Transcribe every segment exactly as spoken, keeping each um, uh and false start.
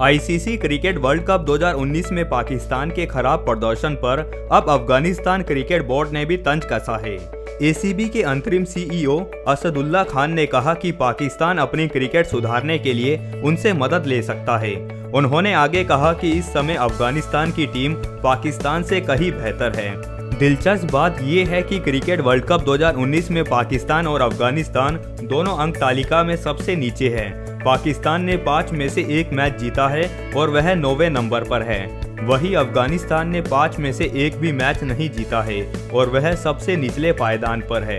ICC cricket world cup दो हज़ार उन्नीस में पाकिस्तान के खराब प्रदर्शन पर अब अफगानिस्तान क्रिकेट बोर्ड ने भी तंज कसा है। एसीबी के अंतरिम सीईओ असदुल्लाह खान ने कहा कि पाकिस्तान अपनी क्रिकेट सुधारने के लिए उनसे मदद ले सकता है। उन्होंने आगे कहा कि इस समय अफगानिस्तान की टीम पाकिस्तान से कहीं बेहतर है। दिलचस्प बात यह है कि क्रिकेट वर्ल्ड कप दो हज़ार उन्नीस में पाकिस्तान और अफगानिस्तान दोनों अंक तालिका में सबसे नीचे है। पाकिस्तान ने पाँच में से एक मैच जीता है और वह नौवे नंबर पर है। वही अफगानिस्तान ने पाँच में से एक भी मैच नहीं जीता है और वह सबसे निचले पायदान पर है।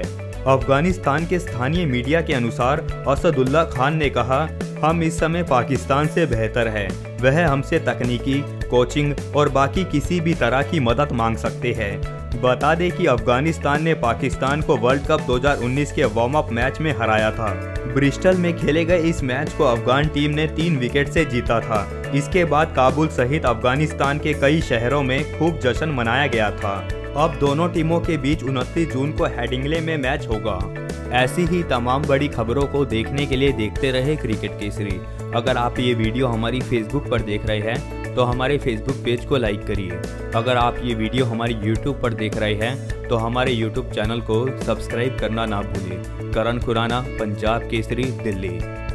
अफगानिस्तान के स्थानीय मीडिया के अनुसार असदुल्लाह खान ने कहा, हम इस समय पाकिस्तान से बेहतर है। वह हमसे तकनीकी, कोचिंग और बाकी किसी भी तरह की मदद मांग सकते हैं। बता दें कि अफगानिस्तान ने पाकिस्तान को वर्ल्ड कप दो हज़ार उन्नीस के वार्म अप मैच में हराया था। ब्रिस्टल में खेले गए इस मैच को अफगान टीम ने तीन विकेट से जीता था। इसके बाद काबुल सहित अफगानिस्तान के कई शहरों में खूब जश्न मनाया गया था। अब दोनों टीमों के बीच उनतीस जून को हैडिंगले में मैच होगा। ऐसी ही तमाम बड़ी खबरों को देखने के लिए देखते रहे क्रिकेट केसरी। अगर आप ये वीडियो हमारी फेसबुक पर देख रहे हैं तो हमारे फेसबुक पेज को लाइक करिए। अगर आप ये वीडियो हमारे यूट्यूब पर देख रहे हैं तो हमारे यूट्यूब चैनल को सब्सक्राइब करना ना भूलें। करण कुराना, पंजाब केसरी, दिल्ली।